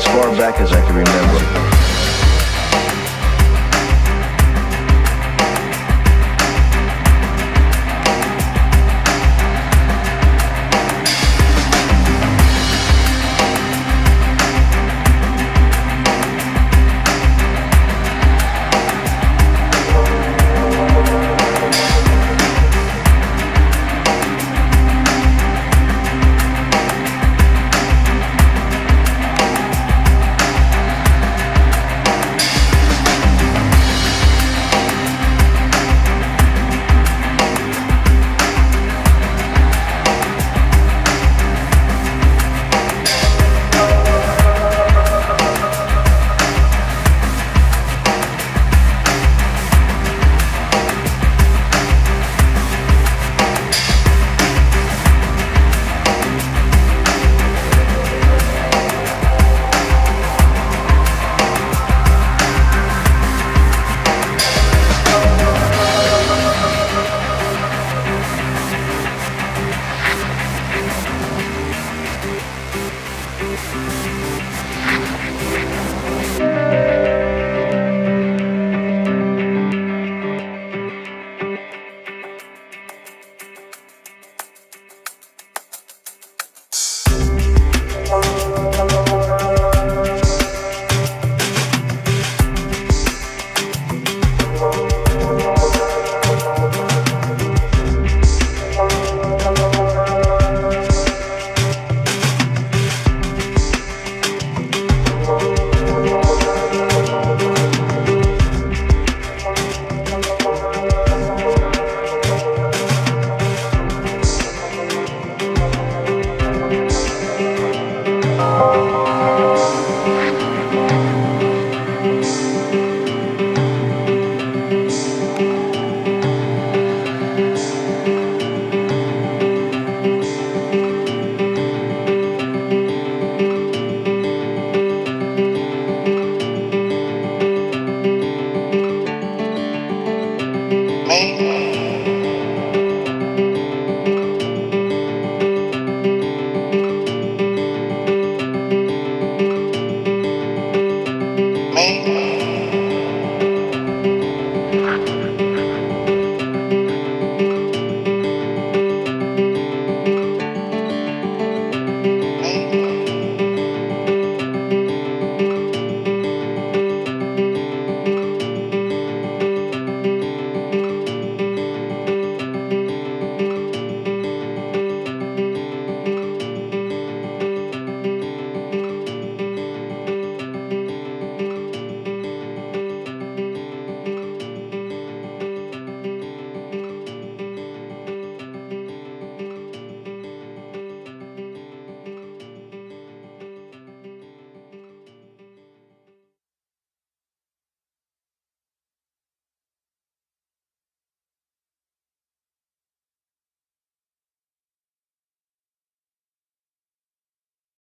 as far back as I can remember.